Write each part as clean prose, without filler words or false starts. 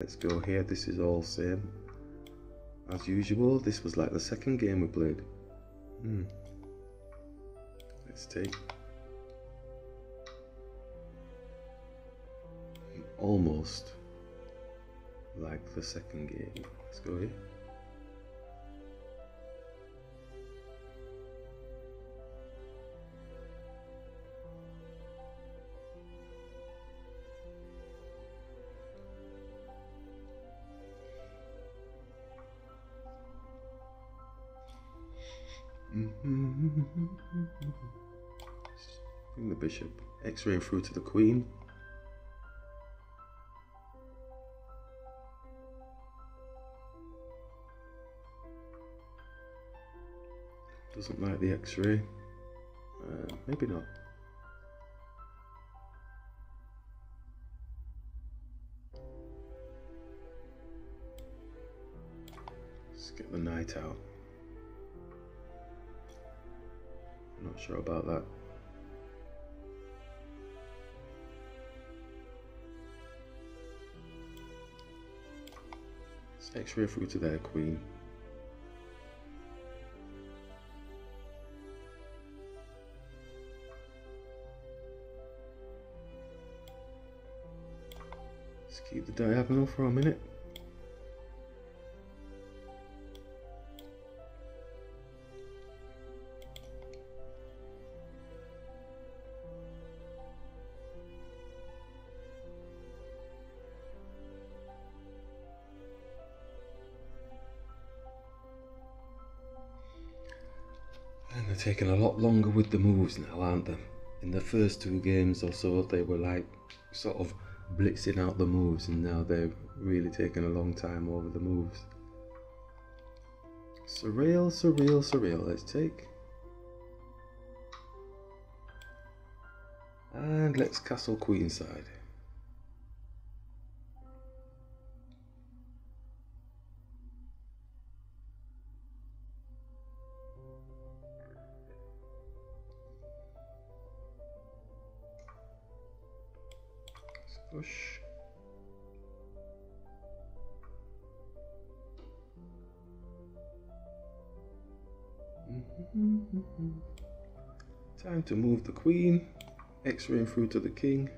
Let's go here. This is all same as usual. This was like the second game we played. Let's take almost like the second game. Let's go here. Bring the bishop, x-raying through to the queen. Doesn't like the x-ray. Maybe not. Let's get the knight out. Not sure about that. Let's x-ray through to their queen. Let's keep the diagonal for a minute. They're taking a lot longer with the moves now, aren't they? In the first two games or so, they were like sort of blitzing out the moves, and now they're really taking a long time over the moves. Surreal, surreal, surreal. Let's take. And let's castle queenside. Push. Time to move the queen, x-raying through to the king.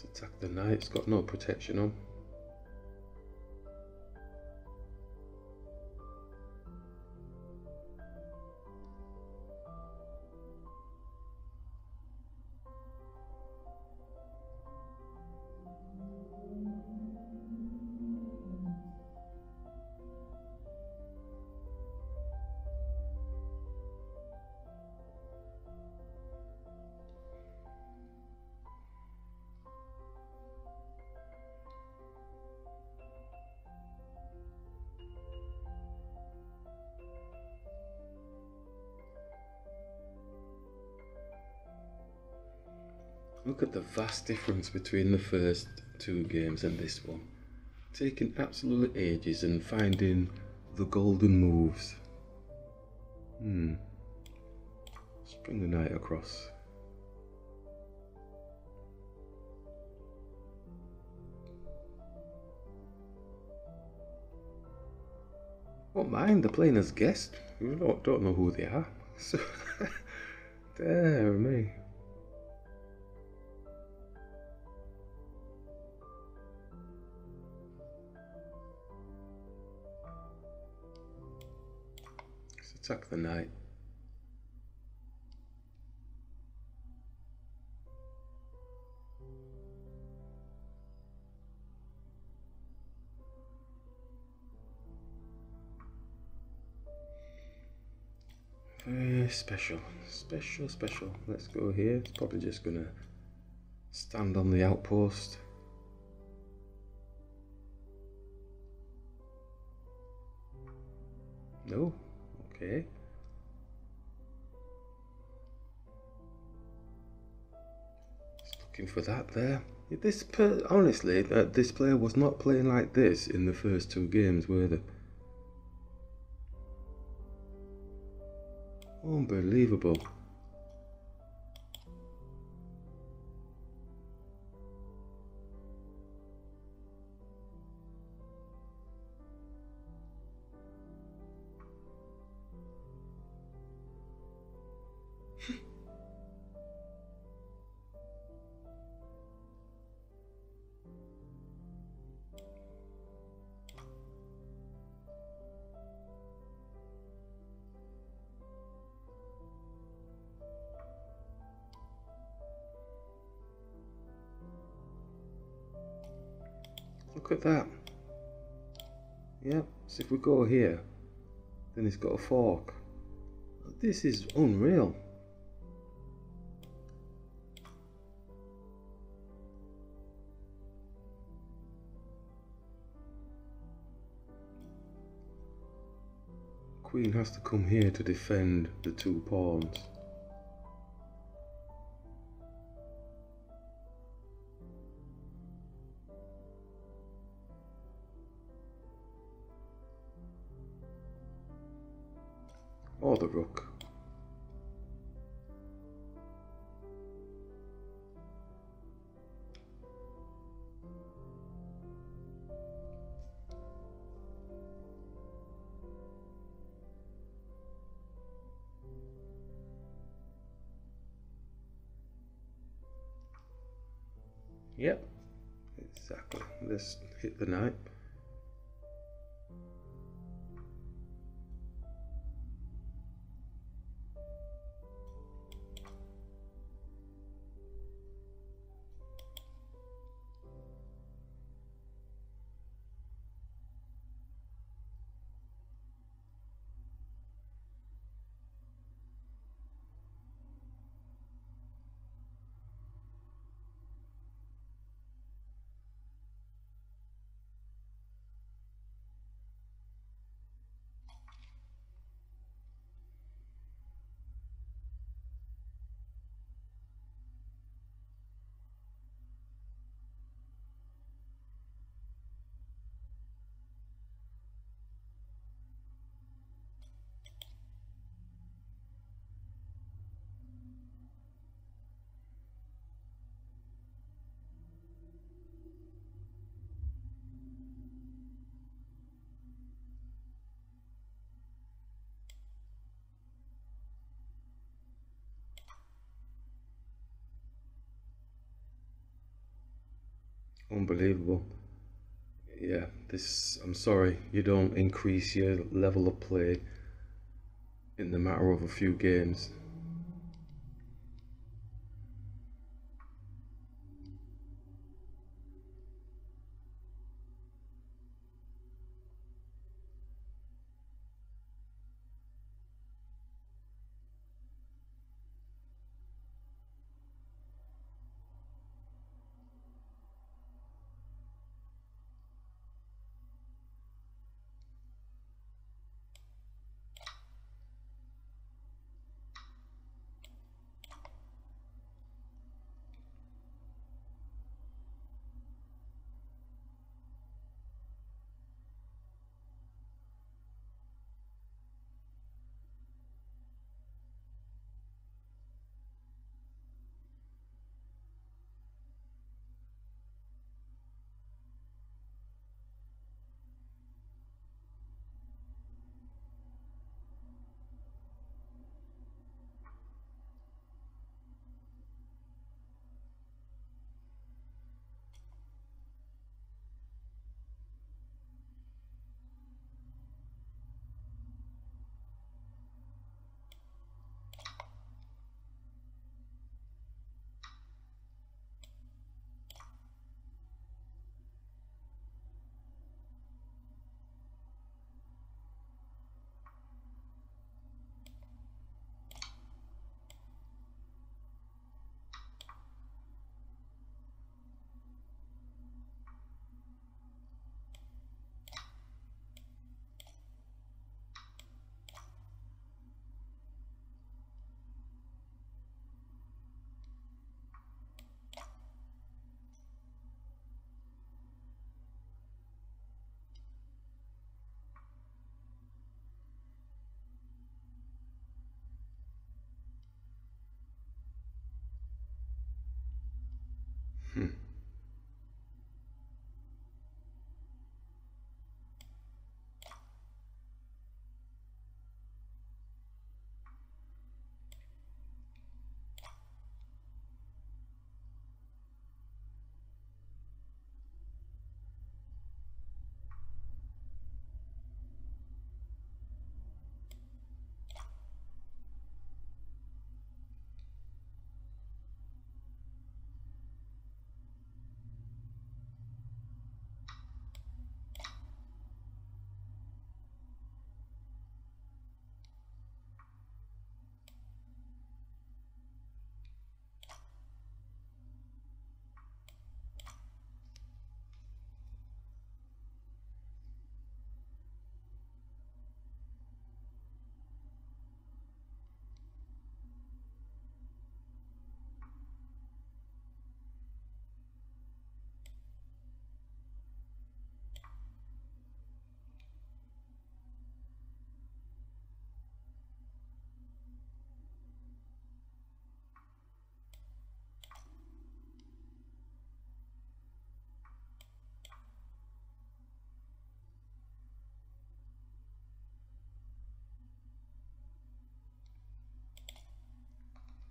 Let's attack the knight. It's got no protection on. Look at the vast difference between the first two games and this one. Taking absolutely ages and finding the golden moves. Let's bring the knight across. Don't mind, they're playing as guests. You don't know who they are. So, there me. Attack the knight. Very special, special, special. Let's go here. It's probably just gonna stand on the outpost. No. Okay. Just looking for that there. Honestly, this player was not playing like this in the first two games, were they? Unbelievable. Look at that. Yeah, so if we go here, then it's got a fork. This is unreal. Queen has to come here to defend the two pawns. Or the rook. Yep, exactly. Let's hit the knight. Unbelievable. Yeah, this, I'm sorry, you don't increase your level of play in the matter of a few games.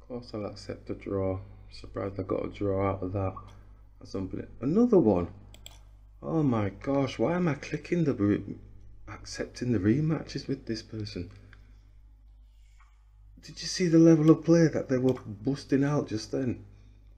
Course, I'll accept the draw. Surprised I got a draw out of that. That's unbelievable. Another one. Oh my gosh! Why am I clicking accepting the rematches with this person? Did you see the level of play that they were busting out just then?